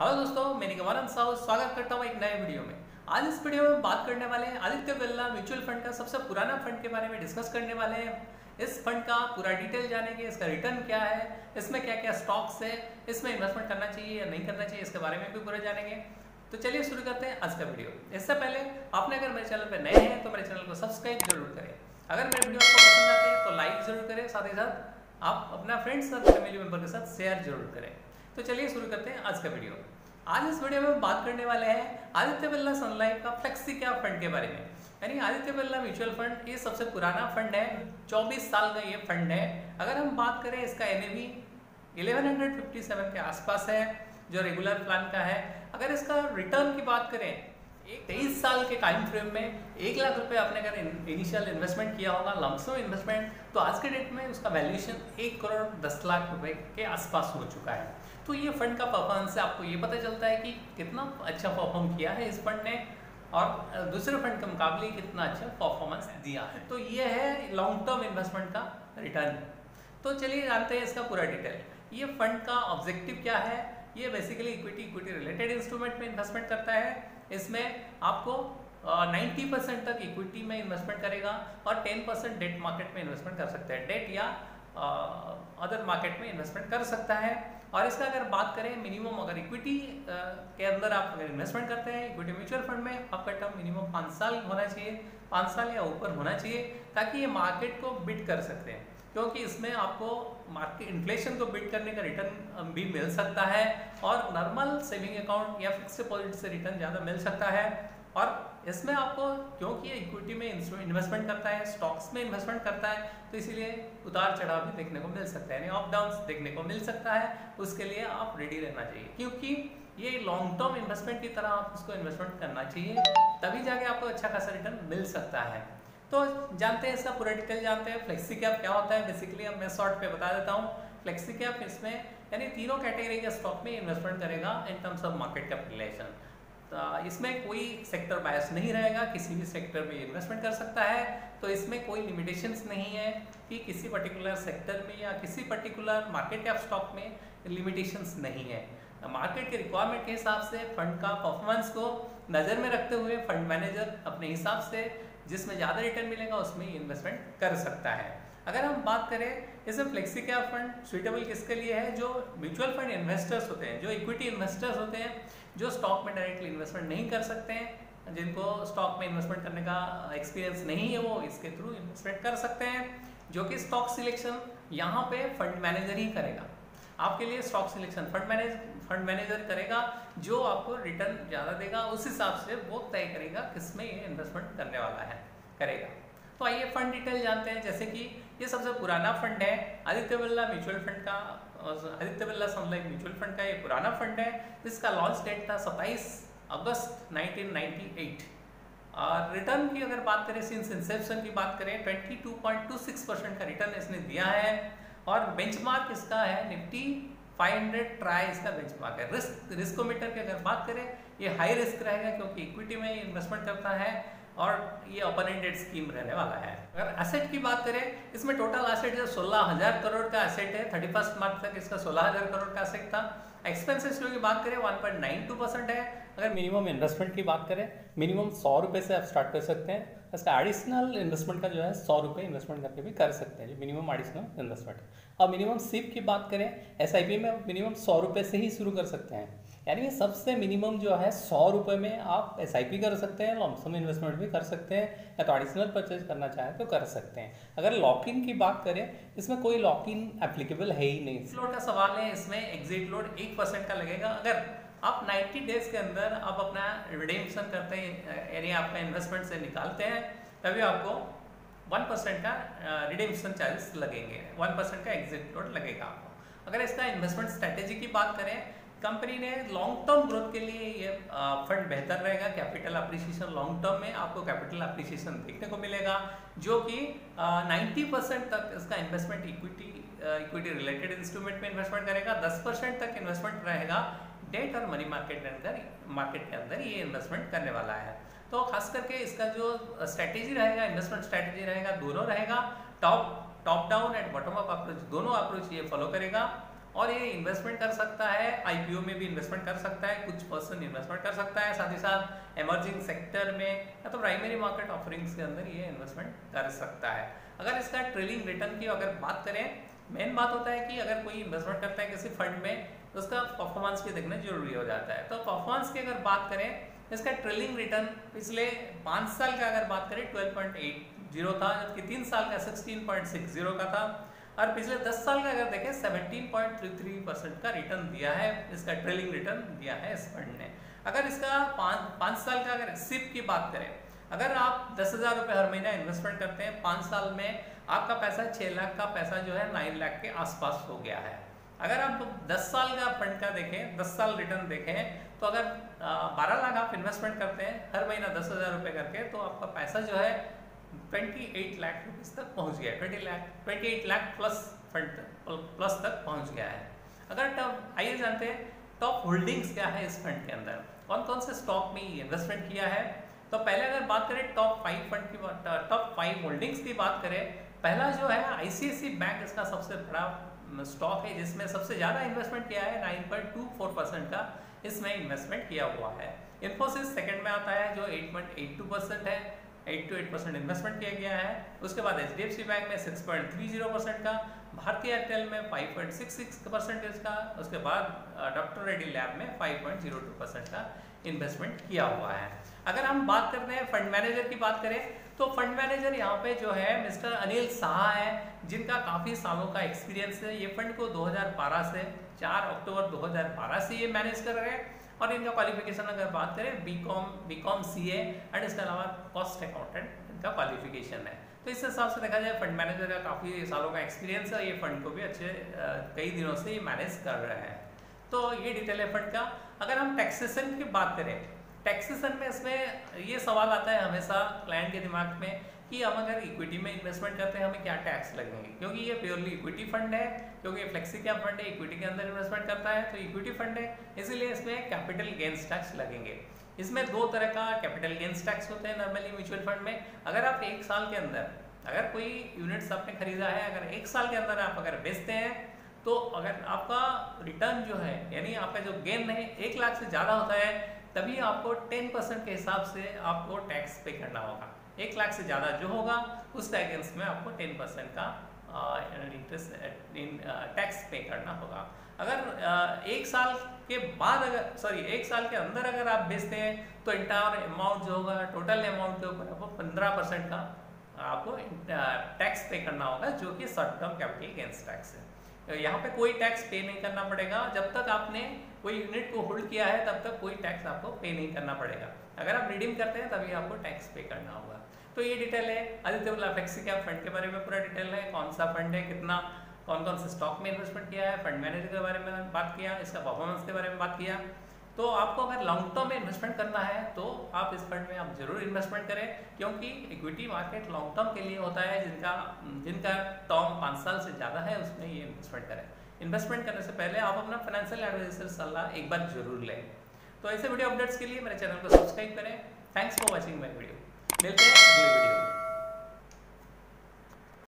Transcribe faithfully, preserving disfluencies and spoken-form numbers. Hello दोस्तों, मैं निगमानंद साहू स्वागत करता हूँ एक नए वीडियो में। आज इस वीडियो में बात करने वाले हैं आदित्य बिरला म्यूचुअल फंड का सबसे पुराना फंड के बारे में डिस्कस करने वाले हैं। इस फंड का पूरा डिटेल जानेंगे, इसका रिटर्न क्या है, इसमें क्या क्या स्टॉक्स है, इसमें इन्वेस्टमेंट करना चाहिए या नहीं करना चाहिए, इसके बारे में भी पूरा जानेंगे। तो चलिए शुरू करते हैं आज का वीडियो। इससे पहले आपने अगर मेरे चैनल पर नए हैं तो मेरे चैनल को सब्सक्राइब जरूर करें। अगर मेरे वीडियो आपको पसंद आते हैं तो लाइक जरूर करें, साथ ही साथ आप अपना फ्रेंड्स और फैमिली मेम्बर के साथ शेयर जरूर करें। तो चलिए शुरू करते हैं आज का वीडियो। आज इस वीडियो में बात करने वाले हैं आदित्य बिरला सन लाइफ का फ्लेक्सी कैप फंड के बारे में। यानी आदित्य बिरला म्यूचुअल फंड ये सबसे पुराना फंड है, चौबीस साल का ये फंड है। अगर हम बात करें इसका एनएवी ग्यारह सौ सत्तावन के आसपास है जो रेगुलर प्लान का है। अगर इसका रिटर्न की बात करें एक तेईस साल के टाइम फ्रेम में एक लाख रुपये आपने अगर इनिशियल इन्वेस्टमेंट किया होगा लमसम इन्वेस्टमेंट, तो आज के डेट में उसका वैल्यूएशन एक करोड़ दस लाख रुपए के आसपास हो चुका है। तो ये फंड का परफॉर्मेंस से आपको ये पता चलता है कि कितना अच्छा परफॉर्म किया है इस फंड ने और दूसरे फंड के मुकाबले कितना अच्छा परफॉर्मेंस दिया है। तो ये है लॉन्ग टर्म इन्वेस्टमेंट का रिटर्न। तो चलिए जानते हैं इसका पूरा डिटेल। ये फंड का ऑब्जेक्टिव क्या है? ये basically equity equity related instrument में इन्वेस्टमेंट करता है। इसमें आपको नब्बे परसेंट तक इक्विटी में इन्वेस्टमेंट करेगा और दस परसेंट डेट मार्केट में इन्वेस्टमेंट कर सकते हैं, डेट या अदर मार्केट में इन्वेस्टमेंट कर सकता है। और इसका अगर बात करें मिनिमम, अगर इक्विटी के अंदर आप अगर इन्वेस्टमेंट करते हैं इक्विटी म्यूचुअल फंड में, आपका टर्म मिनिमम पाँच साल होना चाहिए, पाँच साल या ऊपर होना चाहिए, ताकि ये मार्केट को बीट कर सकते हैं। क्योंकि इसमें आपको मार्केट इन्फ्लेशन को बीट करने का रिटर्न भी मिल सकता है और नॉर्मल सेविंग अकाउंट या फिक्स डिपॉजिट से रिटर्न ज़्यादा मिल सकता है। और इसमें आपको क्योंकि इक्विटी में इन्वेस्टमेंट करता है, स्टॉक्स में इन्वेस्टमेंट करता है, तो इसीलिए उतार चढ़ाव भी देखने को मिल सकता है, यानी अप डाउन देखने को मिल सकता है। उसके लिए आप रेडी रहना चाहिए, क्योंकि ये लॉन्ग टर्म इन्वेस्टमेंट की तरह आप उसको इन्वेस्टमेंट करना चाहिए, तभी जाके आपको अच्छा खासा रिटर्न मिल सकता है। तो जानते हैं इसका पूरा डिटेल, जानते हैं फ्लेक्सी कैप क्या होता है। बेसिकली अब मैं शॉर्ट पे बता देता हूँ। फ्लेक्सी कैप इसमें यानी तीनों कैटेगरी के स्टॉक में इन्वेस्टमेंट करेगा in terms of market capitalisation. तो इसमें कोई सेक्टर बायस नहीं रहेगा, किसी भी सेक्टर में इन्वेस्टमेंट कर सकता है। तो इसमें कोई लिमिटेशंस नहीं है कि किसी पर्टिकुलर सेक्टर में या किसी पर्टिकुलर मार्केट कैप स्टॉक में लिमिटेशंस नहीं है। मार्केट के रिक्वायरमेंट के हिसाब से फंड का परफॉर्मेंस को नज़र में रखते हुए फंड मैनेजर अपने हिसाब से जिसमें ज़्यादा रिटर्न मिलेगा उसमें इन्वेस्टमेंट कर सकता है। अगर हम बात करें इसे फ्लेक्सी कैप फंड सुइटेबल किसके लिए है, जो म्यूचुअल फंड इन्वेस्टर्स होते हैं, जो इक्विटी इन्वेस्टर्स होते हैं, जो स्टॉक में डायरेक्टली इन्वेस्टमेंट नहीं कर सकते हैं, जिनको स्टॉक में इन्वेस्टमेंट करने का एक्सपीरियंस नहीं है, वो इसके थ्रू इन्वेस्टमेंट कर सकते हैं। जो कि स्टॉक सिलेक्शन यहाँ पे फंड मैनेजर ही करेगा, आपके लिए stock selection fund manage fund manager करेगा, जो आपको रिटर्न ज़्यादा देगा उस हिसाब से वो तय करेगा किसमें ये इन्वेस्टमेंट करने वाला है करेगा। तो आइए फंड डिटेल जानते हैं। जैसे कि ये सबसे पुराना फंड है आदित्य बिरला म्यूचुअल फंड का, Aditya Birla Sun Life mutual fund का ये पुराना फंड है। इसका लॉन्च डेट था सत्ताईस अगस्त नाइनटीन नाइन्टी एट। और रिटर्न की अगर बात करें, सिंस इंसेप्शन की बात करें, twenty two point two six percent का रिटर्न इसने दिया है। और बेंचमार्क इसका है निफ्टी फाइव हंड्रेड ट्राई इसका बेंचमार्क है। रिस्क रिस्कोमीटर की अगर बात करें, ये हाई रिस्क रहेगा क्योंकि इक्विटी में इन्वेस्टमेंट करता है और ये ओपन एंडेड स्कीम रहने वाला है। अगर एसेट की बात करें, इसमें टोटल एसेट जो सोलह हज़ार करोड़ का एसेट है, थर्टी फर्स्ट मार्च तक इसका सोलह हज़ार करोड़ का एसेट था। एक्सपेंसेस की बात करें one point nine two percent है। अगर मिनिमम इन्वेस्टमेंट की बात करें, मिनिमम सौ रुपये से आप स्टार्ट कर सकते हैं। इसका एडिशनल इन्वेस्टमेंट का जो है सौ रुपये इन्वेस्टमेंट करके भी कर सकते हैं, जो मिनिमम एडिशनल इन्वेस्टमेंट। अब मिनिमम सिप की बात करें, एसआईपी में मिनिमम सौ रुपये से ही शुरू कर सकते हैं, यानी सबसे मिनिमम जो है सौ रुपये में आप एसआईपी कर सकते हैं, लमसम इन्वेस्टमेंट भी कर सकते हैं, या तो एडिशनल परचेज करना चाहें तो कर सकते हैं। अगर लॉक इन की बात करें, इसमें कोई लॉक इन एप्लीकेबल है ही नहीं। फ्लोट का सवाल है, इसमें एग्जिट लोड एक परसेंट का लगेगा। अगर आप नब्बे डेज के अंदर आप अपना रिडेम्पशन करते हैं, यानी आपका इन्वेस्टमेंट से निकालते हैं, तभी आपको वन परसेंट का रिडेम्पशन चार्जेस लगेंगे, वन परसेंट का एग्जिट लोड लगेगा आपको। अगर इसका इन्वेस्टमेंट स्ट्रेटेजी की बात करें, कंपनी ने लॉन्ग टर्म ग्रोथ के लिए ये फंड बेहतर रहेगा। कैपिटल अप्रिसिएशन लॉन्ग टर्म में आपको कैपिटल अप्रिसिएशन देखने को मिलेगा, जो कि नब्बे परसेंट तक इसका investment equity equity related instrument में इन्वेस्टमेंट करेगा, दस परसेंट तक इन्वेस्टमेंट रहेगा डेट और मनी मार्केट के अंदर मार्केट के अंदर ये इन्वेस्टमेंट करने वाला है। तो खास करके इसका जो स्ट्रैटेजी रहेगा, इन्वेस्टमेंट स्ट्रैटेजी रहेगा, दोनों रहेगा, top top down and bottom up approach, दोनों अप्रोच ये फॉलो करेगा। और ये इन्वेस्टमेंट कर सकता है, आईपीओ में भी इन्वेस्टमेंट कर सकता है, कुछ पर्सन इन्वेस्टमेंट कर सकता है, साथ ही साथ एमर्जिंग सेक्टर में या तो प्राइमरी मार्केट ऑफरिंग्स के अंदर ये इन्वेस्टमेंट कर सकता है। अगर इसका ट्रेलिंग रिटर्न की अगर बात करें, मेन बात होता है कि अगर कोई इन्वेस्टमेंट करता है किसी फंड में तो उसका परफॉर्मेंस भी देखना जरूरी हो जाता है। तो परफॉर्मेंस की अगर बात करें, इसका ट्रेलिंग रिटर्न पिछले पाँच साल का अगर बात करें ट्वेल्व पॉइंट एट जीरो था, जबकि तीन साल का सिक्सटीन पॉइंट सिक्स जीरो का था, और पिछले दस साल का अगर देखें seventeen point three three percent का रिटर्न दिया है, इसका ट्रेलिंग रिटर्न दिया है इस फंड ने। अगर इसका पाँच पाँच साल का अगर सिप की बात करें, अगर आप दस हज़ार रुपये हर महीना इन्वेस्टमेंट करते हैं, पाँच साल में आपका पैसा छः लाख का पैसा जो है नाइन लाख के आसपास हो गया है। अगर आप दस साल का फंड का देखें, दस साल रिटर्न देखें, तो अगर बारह लाख आप इन्वेस्टमेंट करते हैं हर महीना दस हज़ार रुपये करके, तो आपका पैसा जो है ट्वेंटी एट लाख रुपीज़ तक पहुँच गया है, twenty lakh twenty eight lakh plus fund plus तक पहुँच गया है। अगर टॉप आइए जानते हैं टॉप होल्डिंग्स क्या है इस फंड के अंदर, कौन कौन से स्टॉक में इन्वेस्टमेंट किया है। तो पहले अगर बात करें टॉप फाइव फंड की, टॉप फाइव होल्डिंग्स की बात करें, पहला जो है आईसीआईसीआई बैंक इसका सबसे बड़ा स्टॉक है जिसमें सबसे ज़्यादा इन्वेस्टमेंट किया है, nine point two four percent का इसमें इन्वेस्टमेंट किया हुआ है। इन्फोसिस सेकंड में आता है जो eight point eight two percent है, eight two eight percent investment किया गया है। उसके बाद H D F C bank में six point three zero percent का, भारतीय एयरटेल में five point six six percent इसका, उसके बाद डॉक्टर रेड्डी लैब में five point zero two percent का इन्वेस्टमेंट किया हुआ है। अगर हम बात करते हैं फंड मैनेजर की बात करें, तो फंड मैनेजर यहाँ पे जो है मिस्टर अनिल शाह है, जिनका काफ़ी सालों का एक्सपीरियंस है। ये फंड को दो हज़ार बारह से चार अक्टूबर दो हज़ार बारह से ये मैनेज कर रहे हैं, और इनका क्वालिफिकेशन अगर बात करें बीकॉम बीकॉम सीए एंड इसके अलावा कॉस्ट अकाउंटेंट इनका क्वालिफिकेशन है। तो इस हिसाब से देखा जाए फंड मैनेजर का काफ़ी सालों का एक्सपीरियंस है, ये फंड को भी अच्छे कई दिनों से ये मैनेज कर रहे हैं। तो ये डिटेल है फंड का। अगर हम टैक्सेशन की बात करें, टैक्सेशन में इसमें ये सवाल आता है हमेशा क्लाइंट के दिमाग में कि हम अगर इक्विटी में इन्वेस्टमेंट करते हैं हमें क्या टैक्स लगेंगे, क्योंकि ये प्योरली इक्विटी फंड है, क्योंकि ये फ्लेक्सी कैप फंड है, इक्विटी के अंदर इन्वेस्टमेंट करता है तो इक्विटी फंड है, इसीलिए इसमें कैपिटल गेंस टैक्स लगेंगे। इसमें दो तरह का कैपिटल गेंस टैक्स होते हैं नॉर्मली म्यूचुअल फंड में। अगर आप एक साल के अंदर अगर कोई यूनिट्स आपने खरीदा है, अगर एक साल के अंदर आप अगर बेचते हैं, तो अगर आपका रिटर्न जो है यानी आपका जो गेन है एक लाख से ज़्यादा होता है, तभी आपको टेन परसेंट के हिसाब से आपको टैक्स पे करना होगा। एक लाख से ज़्यादा जो होगा उस टैक्स में आपको टेन परसेंट का इंटरेस्ट इन टैक्स पे करना होगा। अगर आ, एक साल के बाद अगर सॉरी एक साल के अंदर अगर आप बेचते हैं तो इंटायर अमाउंट जो होगा, टोटल अमाउंट जो होगा आपको पंद्रह परसेंट का आपको टैक्स पे करना होगा, जो कि short term capital gains tax है। यहाँ पे कोई टैक्स पे नहीं करना पड़ेगा, जब तक आपने कोई यूनिट को होल्ड किया है तब तक कोई टैक्स आपको पे नहीं करना पड़ेगा। अगर आप रिडीम करते हैं तभी आपको टैक्स पे करना होगा। तो ये डिटेल है Aditya Birla flexi cap fund के बारे में, पूरा डिटेल है कौन सा फंड है, कितना कौन कौन से स्टॉक में इन्वेस्टमेंट किया है, फंड मैनेजर के बारे में बात किया, इसका परफॉर्मेंस के बारे में बात किया। तो आपको अगर लॉन्ग टर्म में इन्वेस्टमेंट करना है तो आप इस फंड में आप जरूर इन्वेस्टमेंट करें, क्योंकि इक्विटी मार्केट लॉन्ग टर्म के लिए होता है। जिनका जिनका टर्म पाँच साल से ज़्यादा है उसमें ये इन्वेस्टमेंट करें। इन्वेस्टमेंट करने से पहले आप अपना फाइनेंशियल एडवाइजर सलाह एक बार जरूर लें। तो ऐसे वीडियो अपडेट्स के लिए मेरे चैनल को सब्सक्राइब करें। Thanks for watching my video. मिलते हैं अगले वीडियो में।